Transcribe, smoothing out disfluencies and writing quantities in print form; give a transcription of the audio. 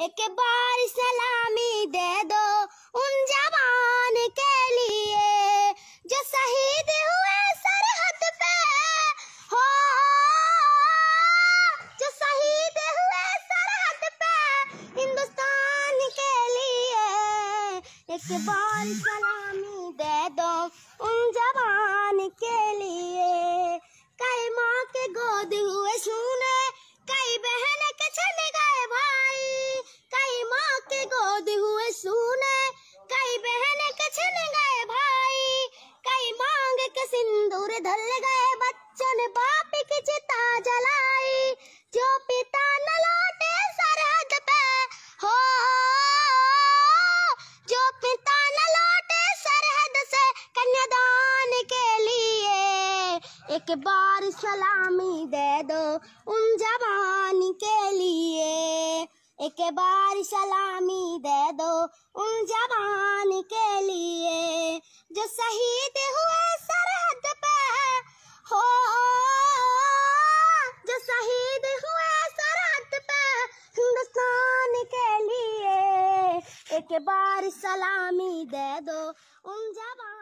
एक बार सलामी दे दो उन जवान के लिए जो शहीद हुए सरहद पे हो, जो शहीद हुए सरहद पे हिंदुस्तान के लिए। एक बार सलामी दे दो उन जवान के लिए। कई माँ के गोद हुए सुने, कई बहन के चले गए भाई, कई माँ के गोद हुए सुने, कई बहन के चले गए भाई, कई मांग के सिंदूर धर गए बच्चों ने बाप की चिता जलाई। जो पिता न लौटे सरहद पे हो, जो पिता न लौटे सरहद से कन्यादान के लिए। एक बार सलामी दे दो उन जवान के लिए। एक बार सलामी दे दो उन जवान के लिए जो शहीद हुए सरहद पे हो, जो शहीद हुए सरहद पे हिंदुस्तान के लिए। एक बार सलामी दे दो उन जवान